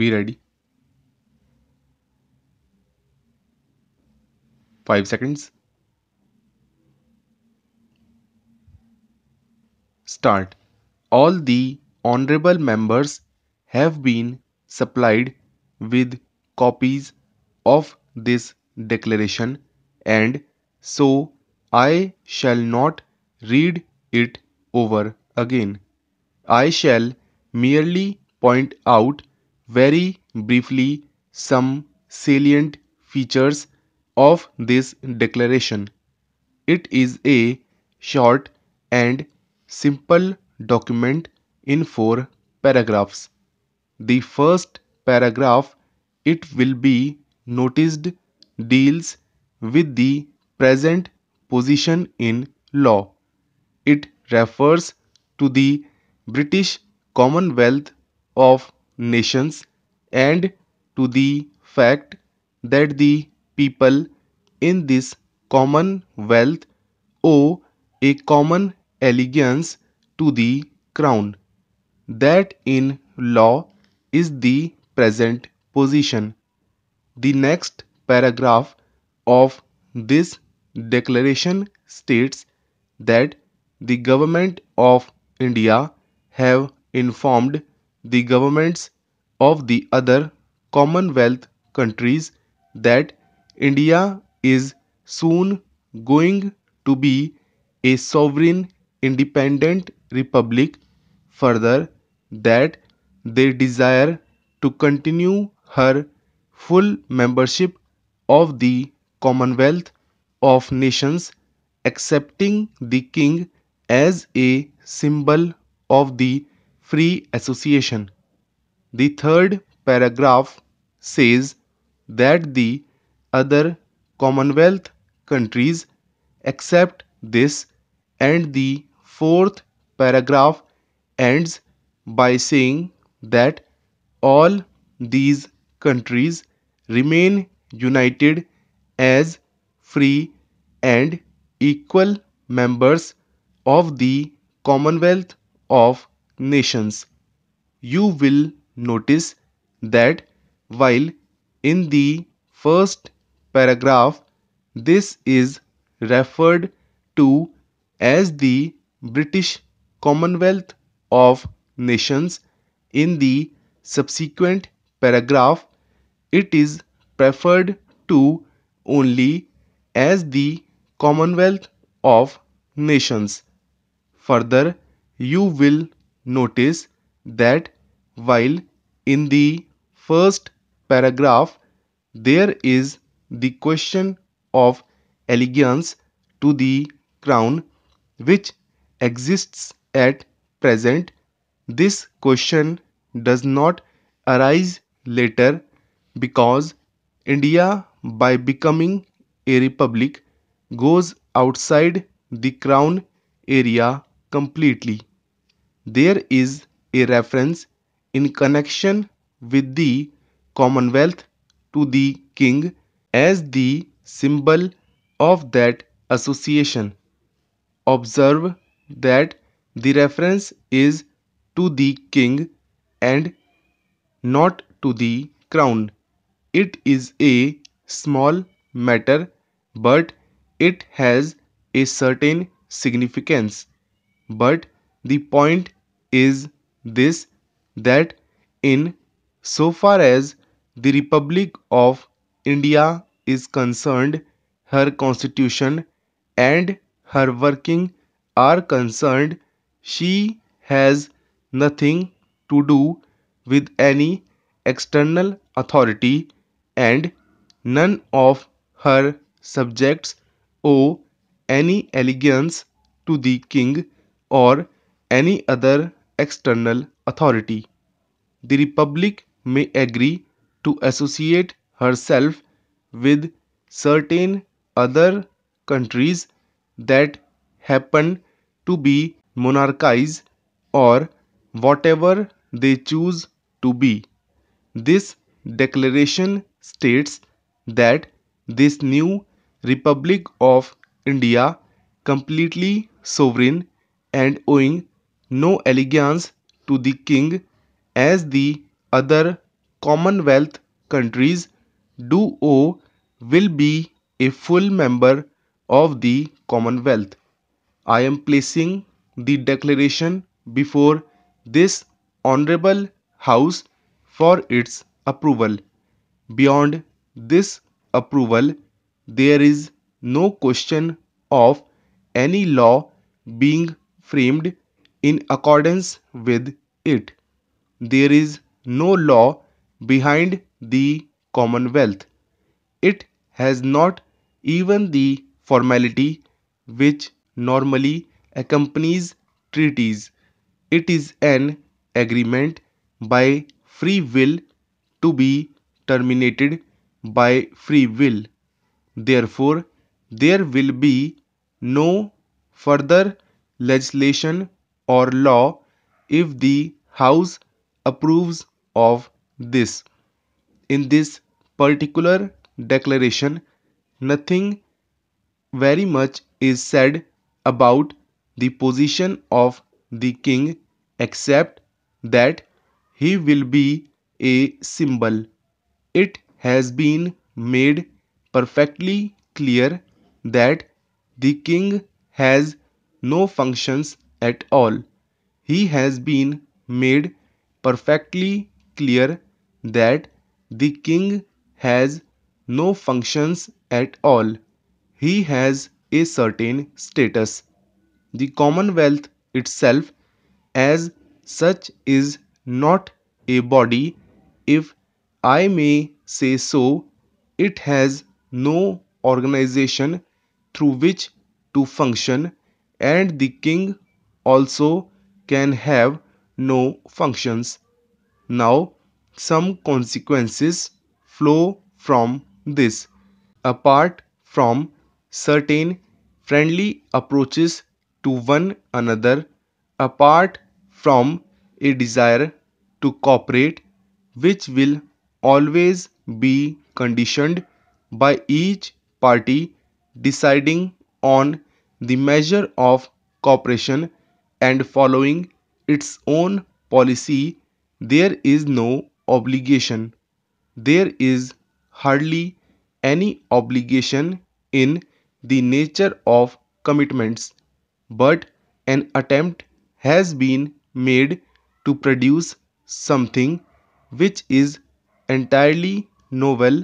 Be ready. 5 seconds. Start. All the honorable members have been supplied with copies of this declaration, and so I shall not read it over again. I shall merely point out very briefly some salient features of this declaration. It is a short and simple document in 4 paragraphs. The first paragraph, it will be noticed, deals with the present position in law. It refers to the British Commonwealth of Nations and to the fact that the people in this Commonwealth owe a common allegiance to the Crown. That in law is the present position. The next paragraph of this declaration states that the Government of India have informed the governments of the other Commonwealth countries that India is soon going to be a sovereign independent republic. Further, that they desire to continue her full membership of the Commonwealth of Nations, accepting the King as a symbol of the free association. The third paragraph says that the other Commonwealth countries accept this, and the fourth paragraph ends by saying that all these countries remain united as free and equal members of the Commonwealth of Nations. You will notice that while in the first paragraph this is referred to as the British Commonwealth of Nations, in the subsequent paragraph it is preferred to only as the Commonwealth of Nations. Further, you will notice that while in the first paragraph there is the question of allegiance to the Crown which exists at present, this question does not arise later because India, by becoming a republic, goes outside the Crown area completely. There is a reference in connection with the Commonwealth to the King as the symbol of that association. Observe that the reference is to the King and not to the Crown. It is a small matter, but it has a certain significance. But the point is this, that in so far as the Republic of India is concerned, her constitution and her working are concerned, she has nothing to do with any external authority, and none of her subjects owe any allegiance to the King or any other external authority. The Republic may agree to associate herself with certain other countries that happen to be monarchies or whatever they choose to be. This declaration states that this new Republic of India, completely sovereign and owing no allegiance to the King as the other Commonwealth countries do owe will be a full member of the Commonwealth. I am placing the declaration before this Honorable House for its approval. Beyond this approval, there is no question of any law being framed in accordance with it. There is no law behind the Commonwealth. It has not even the formality which normally accompanies treaties. It is an agreement by free will to be terminated by free will. Therefore, there will be no further legislation or law if the House approves of this. In this particular declaration, nothing very much is said about the position of the king except that he will be a symbol. It has been made perfectly clear that the king has no functions at all. He has been made perfectly clear that the king has no functions at all. He has a certain status. The Commonwealth itself as such is not a body. If I may say so, it has no organization through which to function, and the king also can have no functions. Now, some consequences flow from this. Apart from certain friendly approaches to one another, apart from a desire to cooperate, which will always be conditioned by each party deciding on the measure of cooperation and following its own policy, there is no obligation. There is hardly any obligation in the nature of commitments, but an attempt has been made to produce something which is entirely novel,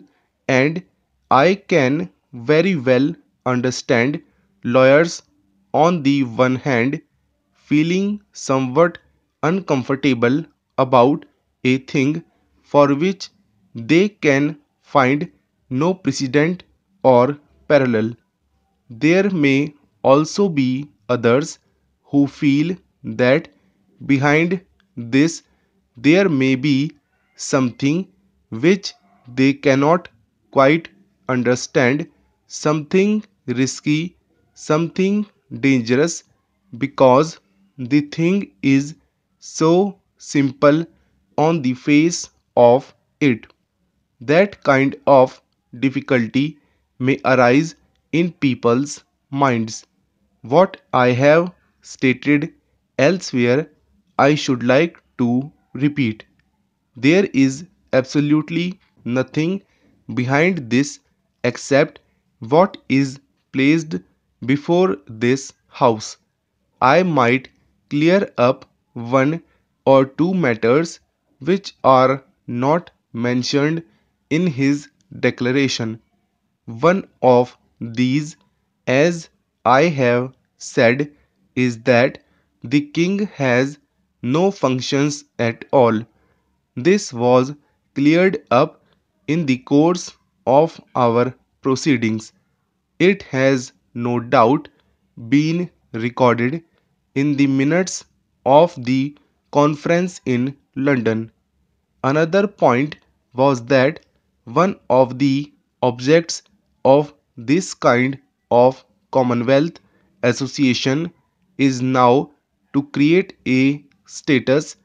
and I can very well understand lawyers on the one hand feeling somewhat uncomfortable about a thing for which they can find no precedent or parallel. There may also be others who feel that behind this there may be something which they cannot quite understand, something risky, something dangerous, because the thing is so simple on the face of it. That kind of difficulty may arise in people's minds. What I have stated elsewhere, I should like to repeat. There is absolutely nothing behind this except what is placed before this House. I might clear up one or two matters which are not mentioned in his declaration. One of these, as I have said, is that the king has no functions at all. This was cleared up in the course of our proceedings. It has no doubt been recorded in the minutes of the conference in London. Another point was that one of the objects of this kind of Commonwealth association is now to create a status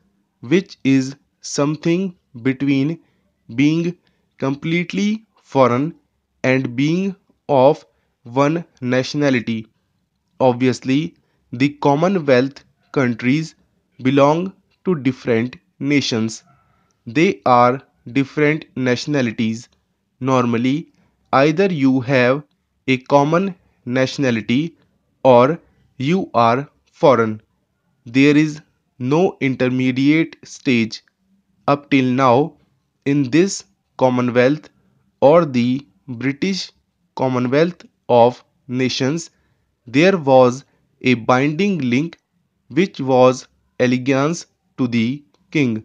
which is something between being completely foreign and being of one nationality. Obviously, the Commonwealth countries belong to different nations. They are different nationalities. Normally, either you have a common nationality or you are foreign. There is no intermediate stage. Up till now, in this Commonwealth or the British Commonwealth of Nations, there was a binding link which was allegiance to the king.